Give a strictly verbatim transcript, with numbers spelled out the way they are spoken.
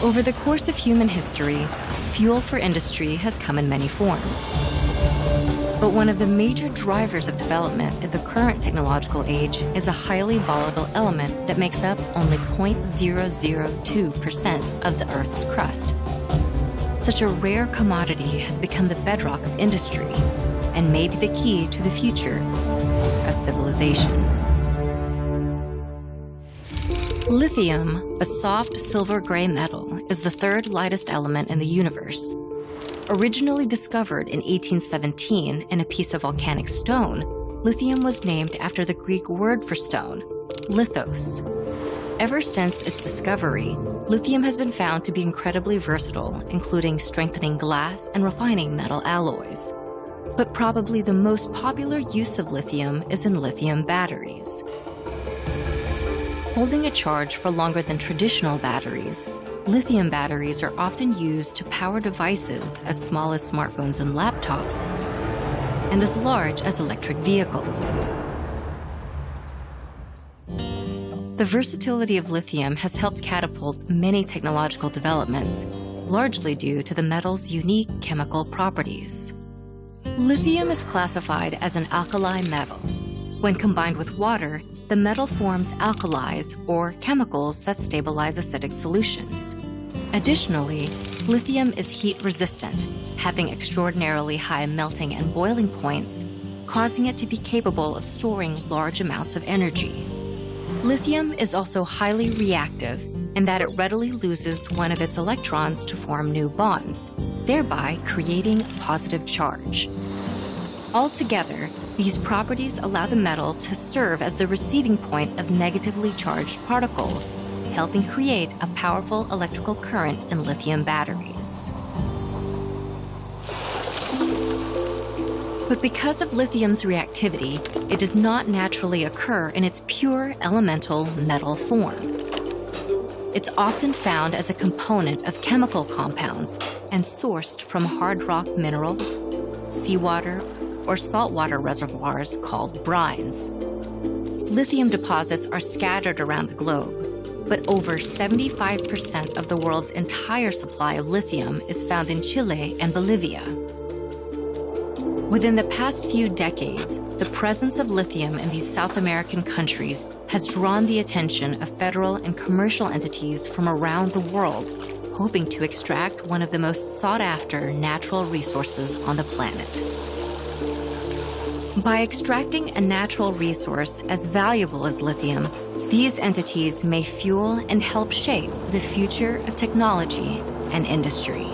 Over the course of human history, fuel for industry has come in many forms. But one of the major drivers of development at the current technological age is a highly volatile element that makes up only zero point zero zero two percent of the Earth's crust. Such a rare commodity has become the bedrock of industry and may be the key to the future of civilization. Lithium, a soft silver-gray metal, is the third lightest element in the universe. Originally discovered in eighteen seventeen in a piece of volcanic stone, lithium was named after the Greek word for stone, lithos. Ever since its discovery, lithium has been found to be incredibly versatile, including strengthening glass and refining metal alloys. But probably the most popular use of lithium is in lithium batteries. Holding a charge for longer than traditional batteries, lithium batteries are often used to power devices as small as smartphones and laptops, and as large as electric vehicles. The versatility of lithium has helped catapult many technological developments, largely due to the metal's unique chemical properties. Lithium is classified as an alkali metal. When combined with water, the metal forms alkalis, or chemicals that stabilize acidic solutions. Additionally, lithium is heat-resistant, having extraordinarily high melting and boiling points, causing it to be capable of storing large amounts of energy. Lithium is also highly reactive in that it readily loses one of its electrons to form new bonds, thereby creating a positive charge. Altogether, these properties allow the metal to serve as the receiving point of negatively charged particles, helping create a powerful electrical current in lithium batteries. But because of lithium's reactivity, it does not naturally occur in its pure elemental metal form. It's often found as a component of chemical compounds and sourced from hard rock minerals, seawater, or saltwater reservoirs called brines. Lithium deposits are scattered around the globe, but over seventy-five percent of the world's entire supply of lithium is found in Chile and Bolivia. Within the past few decades, the presence of lithium in these South American countries has drawn the attention of federal and commercial entities from around the world, hoping to extract one of the most sought-after natural resources on the planet. By extracting a natural resource as valuable as lithium, these entities may fuel and help shape the future of technology and industry.